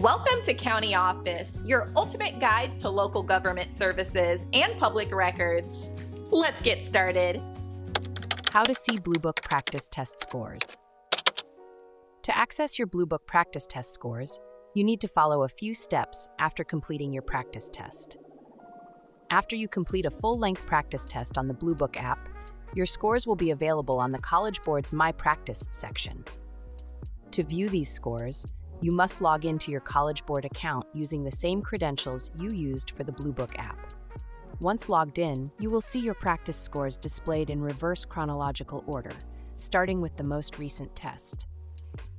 Welcome to County Office, your ultimate guide to local government services and public records. Let's get started. How to see Bluebook practice test scores. To access your Bluebook practice test scores, you need to follow a few steps after completing your practice test. After you complete a full-length practice test on the Bluebook app, your scores will be available on the College Board's My Practice section. To view these scores, you must log into your College Board account using the same credentials you used for the Bluebook app. Once logged in, you will see your practice scores displayed in reverse chronological order, starting with the most recent test.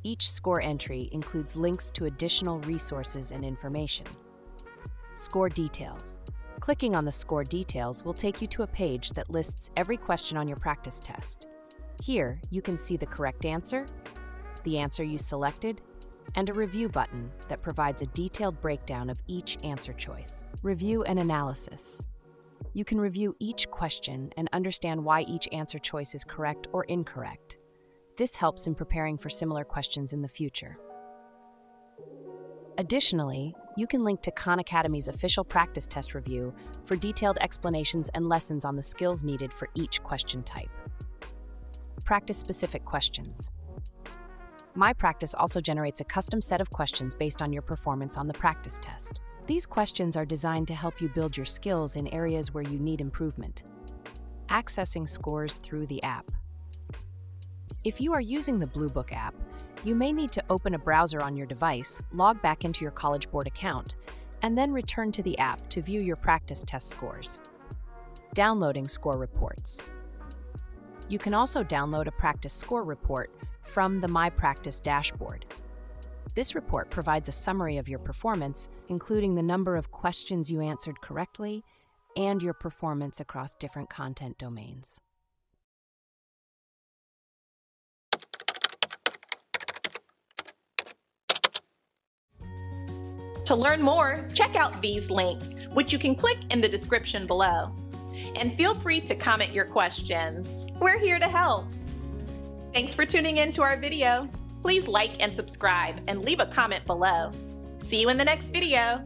Each score entry includes links to additional resources and information. Score details. Clicking on the score details will take you to a page that lists every question on your practice test. Here, you can see the correct answer, the answer you selected, and a review button that provides a detailed breakdown of each answer choice. Review and analysis. You can review each question and understand why each answer choice is correct or incorrect. This helps in preparing for similar questions in the future. Additionally, you can link to Khan Academy's official practice test review for detailed explanations and lessons on the skills needed for each question type. Practice-specific questions. My Practice also generates a custom set of questions based on your performance on the practice test. These questions are designed to help you build your skills in areas where you need improvement. Accessing scores through the app. If you are using the Bluebook app, you may need to open a browser on your device, log back into your College Board account, and then return to the app to view your practice test scores. Downloading score reports. You can also download a practice score report from the My Practice dashboard. This report provides a summary of your performance, including the number of questions you answered correctly and your performance across different content domains. To learn more, check out these links, which you can click in the description below. And feel free to comment your questions. We're here to help. Thanks for tuning in to our video. Please like and subscribe and leave a comment below. See you in the next video.